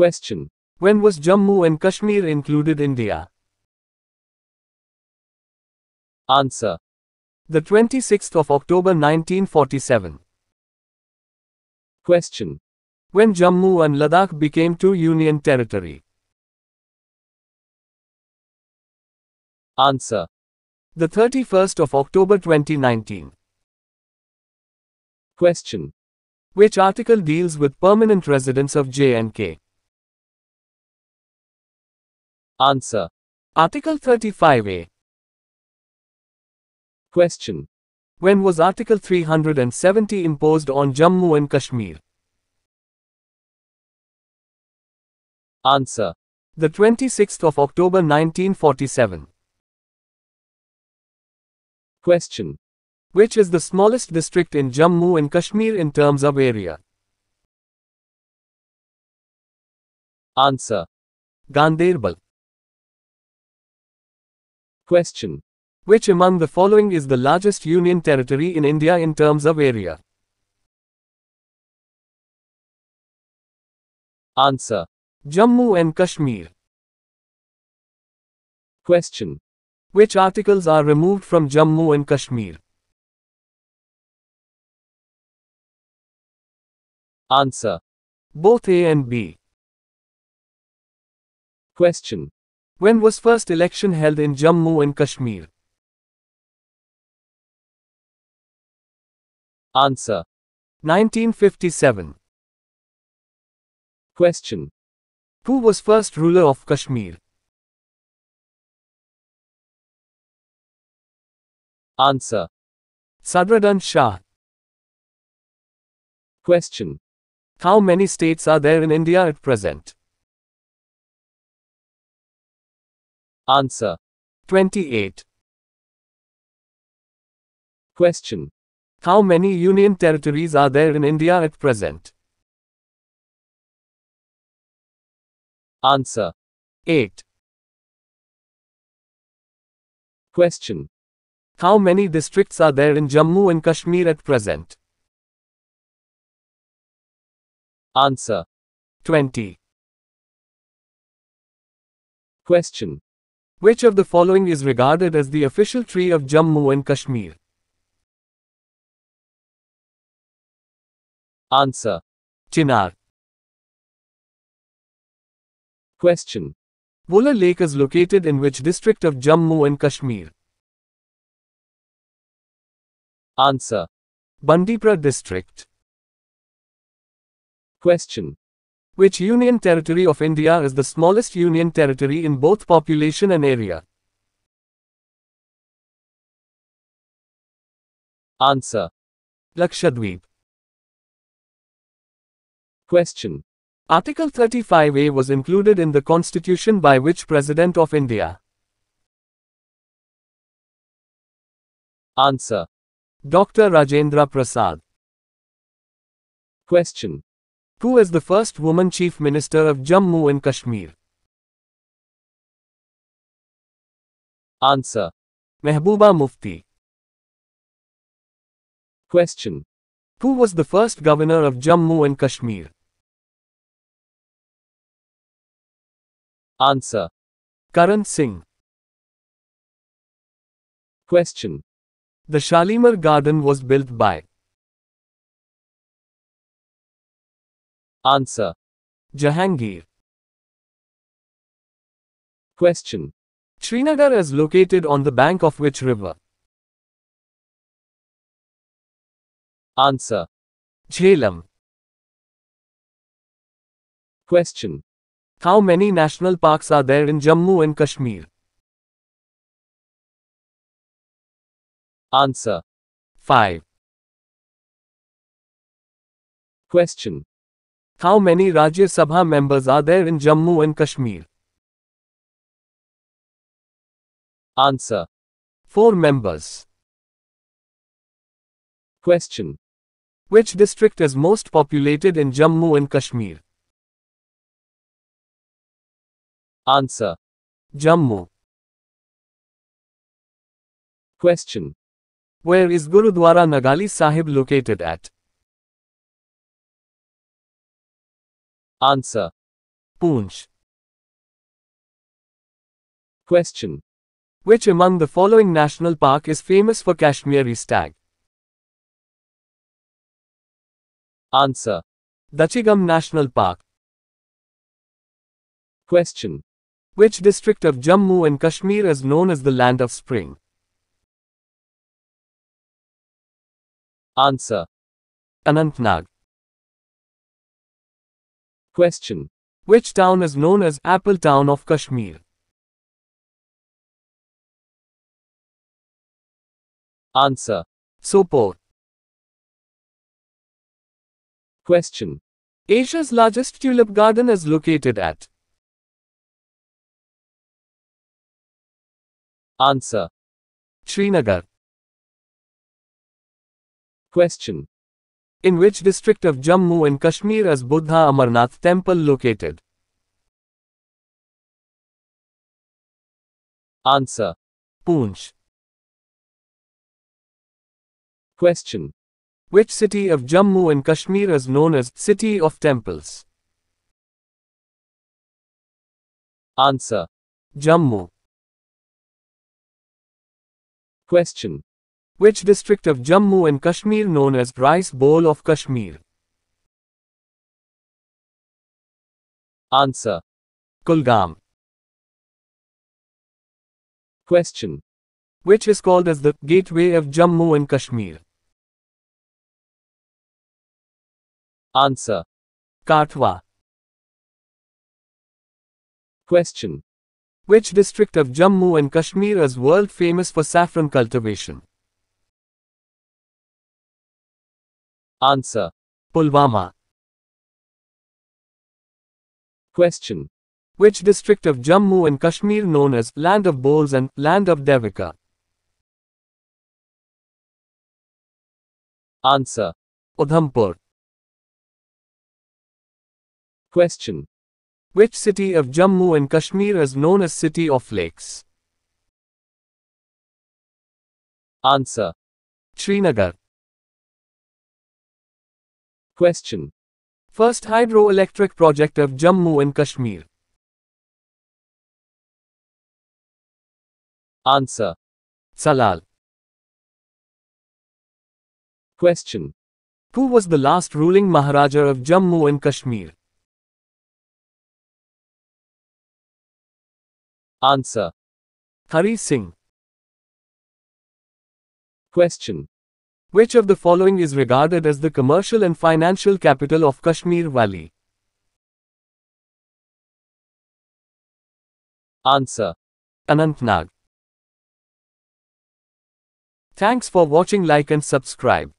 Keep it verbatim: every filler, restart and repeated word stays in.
Question. When was Jammu and Kashmir included in India? Answer. The twenty-sixth of October nineteen forty-seven. Question. When Jammu and Ladakh became two union territory? Answer. The thirty-first of October twenty nineteen. Question. Which article deals with permanent residents of J and K? Answer. Article thirty-five A. Question. When was Article three hundred seventy imposed on Jammu and Kashmir? Answer. The twenty-sixth of October nineteen forty-seven. Question. Which is the smallest district in Jammu and Kashmir in terms of area? Answer. Ganderbal. Question. Which among the following is the largest union territory in India in terms of area? Answer. Jammu and Kashmir. Question. Which articles are removed from Jammu and Kashmir? Answer. Both A and B. Question. When was first election held in Jammu and Kashmir? Answer. nineteen fifty-seven. Question. Who was first ruler of Kashmir? Answer. Sadradhan Shah. Question. How many states are there in India at present? Answer. twenty-eight. Question. How many union territories are there in India at present? Answer. eight. Question. How many districts are there in Jammu and Kashmir at present? Answer. twenty. Question. Which of the following is regarded as the official tree of Jammu and Kashmir? Answer. Chinar. Question. Buller Lake is located in which district of Jammu and Kashmir? Answer. Bandipora district. Question. Which union territory of India is the smallest union territory in both population and area? Answer. Lakshadweep. Question. Article thirty-five A was included in the constitution by which president of India? Answer. Doctor Rajendra Prasad. Question. Who is the first woman chief minister of Jammu and Kashmir? Answer. Mehbooba Mufti. Question. Who was the first governor of Jammu and Kashmir? Answer. Karan Singh. Question. The Shalimar Garden was built by? Answer. Jahangir. Question. Srinagar is located on the bank of which river? Answer. Jhelum. Question. How many national parks are there in Jammu and Kashmir? Answer. five. Question. How many Rajya Sabha members are there in Jammu and Kashmir? Answer. four members. Question. Which district is most populated in Jammu and Kashmir? Answer. Jammu. Question. Where is Gurudwara Nagali Sahib located at? Answer. Poonch. Question. Which among the following national park is famous for Kashmiri stag? Answer. Dachigam National Park. Question. Which district of Jammu and Kashmir is known as the Land of Spring? Answer. Anantnag. Question. Which town is known as Apple Town of Kashmir? Answer. Sopor. Question. Asia's largest tulip garden is located at? Answer. Srinagar. Question. In which district of Jammu and Kashmir is Buddha Amarnath Temple located? Answer. Poonch. Question. Which city of Jammu and Kashmir is known as City of Temples? Answer. Jammu. Question. Which district of Jammu and Kashmir known as Rice Bowl of Kashmir? Answer. Kulgam. Question. Which is called as the Gateway of Jammu and Kashmir? Answer. Katwa. Question. Which district of Jammu and Kashmir is world famous for saffron cultivation? Answer. Pulwama. Question. Which district of Jammu and Kashmir known as Land of Bowls and Land of Devika? Answer. Udhampur. Question. Which city of Jammu and Kashmir is known as City of Lakes? Answer. Srinagar. Question. First hydroelectric project of Jammu and Kashmir? Answer. Salal. Question. Who was the last ruling Maharaja of Jammu and Kashmir? Answer. Hari Singh. Question. Which of the following is regarded as the commercial and financial capital of Kashmir Valley? Answer. Anantnag. Thanks for watching. Like and subscribe.